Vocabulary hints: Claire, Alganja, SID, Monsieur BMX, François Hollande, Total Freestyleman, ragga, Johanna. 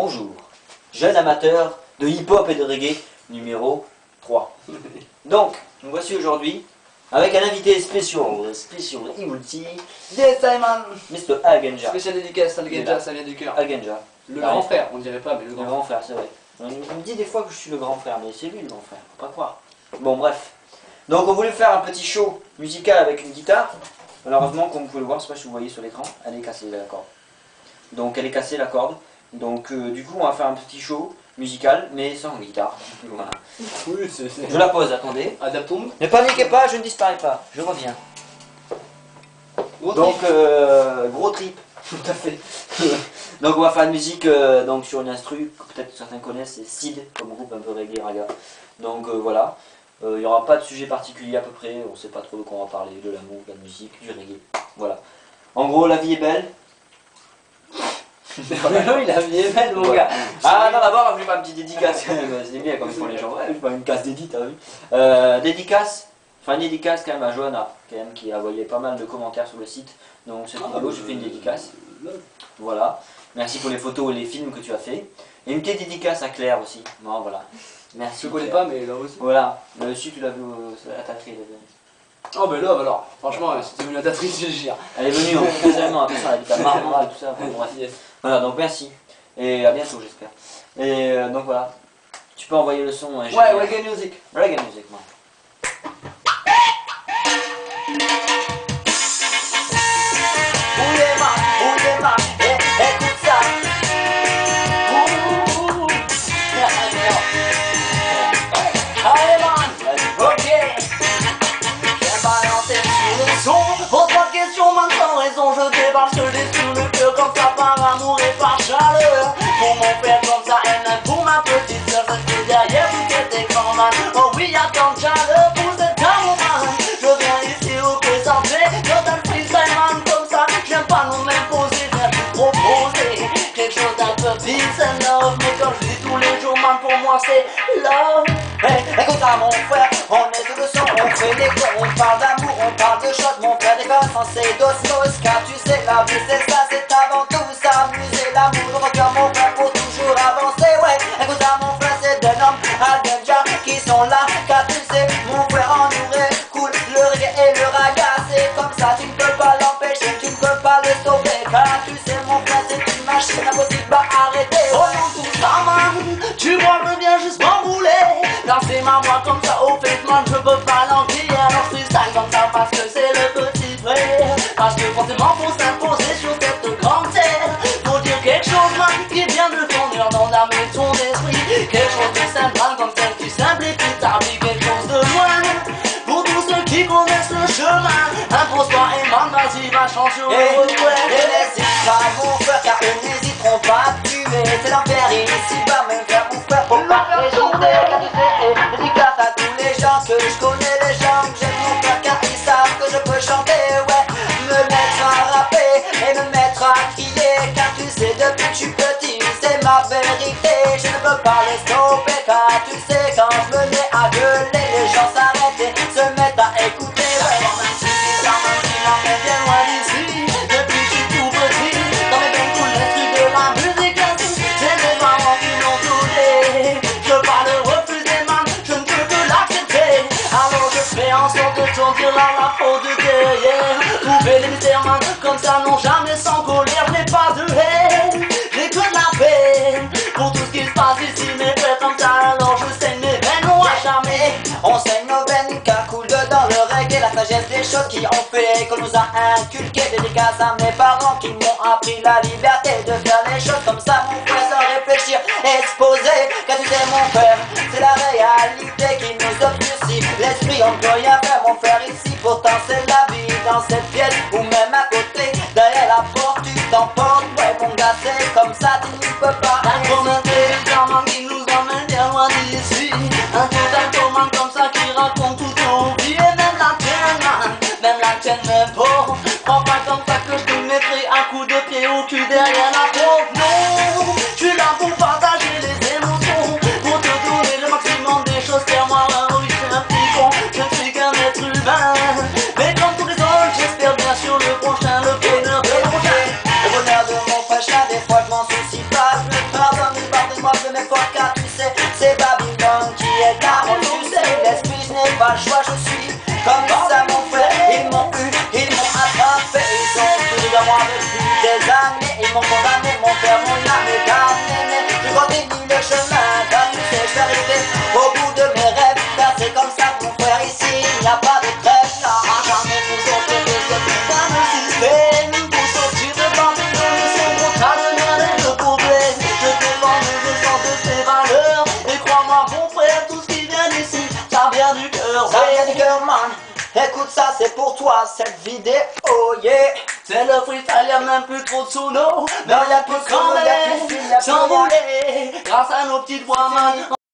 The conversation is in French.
Bonjour, jeune amateur de hip-hop et de reggae numéro 3. Donc, nous voici aujourd'hui avec un invité spécial, multi, Yes, Simon, Mr. Alganja. Spécial dédicace, Alganja, ça vient du cœur. Alganja. Le grand frère, on dirait pas, mais le grand frère, c'est vrai. On me dit des fois que je suis le grand frère, mais c'est lui le grand frère, faut pas croire. Bon, bref. Donc, on voulait faire un petit show musical avec une guitare. Malheureusement, comme vous pouvez le voir, je sais pas si vous voyez sur l'écran, elle est cassée la corde. Donc, elle est cassée la corde. Donc, du coup, on va faire un petit show musical, mais sans guitare. Voilà. Oui, je la pose, attendez. Adaptons. Ne paniquez pas, je ne disparais pas. Je reviens. Gros donc, trip. Gros trip. Tout à fait. Donc, on va faire une musique donc, sur une instru, que peut-être certains connaissent, c'est SID, comme groupe un peu reggae raga. Donc, voilà. Il n'y aura pas de sujet particulier à peu près, on ne sait pas trop de quoi on va parler, de l'amour, de la musique, du reggae. Voilà. En gros, la vie est belle. Oui, la vie est belle, mon gars. Ah non, d'abord, je vais pas une petite dédicace. C'est bien comme ils font les gens. Ouais, je vais pas une casse d'édite, t'as vu. Dédicace, enfin une dédicace quand même à Johanna, quand même, qui a envoyé pas mal de commentaires sur le site. Donc, cette vidéo, j'ai fait une dédicace. Voilà. Merci pour les photos et les films que tu as fait. Et une petite dédicace à Claire aussi. Bon, voilà. Merci. Je connais pas, mais là aussi. Voilà. Si tu l'as vu à ta crise. Oh, ben là, alors, franchement, c'était une adaptatrice, je veux dire. Elle est venue en professionnellement, après ça, elle habite à Marmara et tout ça. Bon, yes. Voilà, donc merci. Et à bientôt, j'espère. Et donc voilà. Tu peux envoyer le son. Ouais, reggae music. Reggae music, moi. Je débarque, je détruis le cœur comme ça par amour et par chaleur. Pour mon père comme ça, et même pour ma petite soeur, je suis derrière vous qui était grand mal. Oh oui, y'a tant de chaleur pour cet amour-là. Je viens ici vous présenter Total Freestyleman comme ça. J'aime pas nous m'imposer, j'aime vous proposer quelque chose d'un peu peace and love. Mais quand je dis tous les jours, man, pour moi c'est love. Hey, écoute à mon frère, on est tous le son, on fait des cons, on parle d'amour, on parle de choses. Mon frère n'est pas censé d'osmose, car tu sais, la vie c'est ça, c'est avant tout s'amuser. L'amour, donc à mon frère pour toujours avancer, ouais. Écoute à mon frère, c'est des hommes, Alganja, qui sont là, car tu sais, mon frère en nous cool, le reggae et le raga. C'est comme ça, tu ne peux pas l'empêcher, tu ne peux pas le stopper, car tu sais, mon frère c'est une machine, impossible à arrêter. Oh non, tout ça, man, tu vois, je veux bien juste m'embouler. Lancez ma moi comme ça au man, je peux pas l'envier. Alors freestyle comme ça parce que c'est le petit frère. Parce que forcément faut s'imposer sur cette grande terre. Faut dire quelque chose man, qui vient de ton cœur, dans l'âme et ton esprit. Quelque chose de simple comme celle qui simplifie ta vie. Quelque chose de loin pour tous ceux qui connaissent le chemin. Impose-toi et man, vas-y va changer au regret. Et n'hésite pas mon frère, car ils n'hésiteront pas à tuer. C'est l'enfer ici bas, même faire mon frère pour pas réjouir. Dédicace à tous les gens que je connais, les gens que j'aime mon frère, car ils savent que je peux chanter, ouais. Me mettre à rapper et me mettre à crier, car tu sais depuis que je suis petit, c'est ma vérité. Je ne peux pas les stopper, car tu sais quand je me mets à gueuler, les gens s'arrêtent, se mettent à écouter, ouais. Ça m'en bien loin d'ici, depuis que je suis tout petit, dans mes veines coule les trucs de la musique ainsi. C'est mes parents qui m'ont doublé, je veux pas le refuser. En sorte de tourner la peau de derrière. Trouver les mystères man, comme ça non jamais sans colère. Je n'ai pas de haine, j'ai que de la peine pour tout ce qui se passe ici. Mes frères comme ça alors je saigne mes veines. Non à jamais on saigne nos veines, car coule dedans le reggae, la sagesse des choses qui ont fait qu'on nous a inculqué. Dédicace à mes parents qui m'ont appris la liberté de faire les choses comme ça, mon frère, sans réfléchir, exposer. Car tu sais mon frère, c'est la réalité qui nous obscurcit l'esprit. On peut rien faire mon frère ici, pourtant c'est la vie. Dans cette pièce ou même à côté, derrière la porte tu t'emportes. Ouais mon gars c'est comme ça, tu ne peux pas. Un gros intelligent qui nous emmène bien loin d'ici. Un total commun comme ça qui raconte tout ton vie. Et même la tienne man, même la tienne même pour. Prends pas comme ça que je te mettrai un coup de pied au cul derrière la porte. Non, je suis là pour partager les émotions, pour te donner le maximum des choses. Car moi là oui c'est un petit con, je ne suis qu'un être humain. Mais comme tous les autres, j'espère bien sûr le prochain, le bonheur de mon frère. Le bonheur de mon prochain, des fois je m'en soucie pas, je me pardonne. joie je suis. Comme ça mon frère, ils m'ont attrapé. Ils sont tous dans moi depuis des années. Ils m'ont condamné, mon frère, mon âme est damnée. Je continue le chemin, car tu sais je suis arrivé au bout de mes rêves. Car c'est comme ça mon frère, ici il n'y a pas de trêve. Non, jamais vous sortir de ce putain de système. Pour sortir de parmi nous, ils sont contrats de merde et de problèmes. Je défends le sens de ces valeurs. Et crois-moi mon frère, tout ce qui vient d'ici, ça vient du cœur. Écoute ça, c'est pour toi cette vidéo, yeah. C'est le freestyle, y'a même plus trop de sous-noms. Non, y'a plus de sous-noms, j'en voulais. Grâce à nos petites voix, man.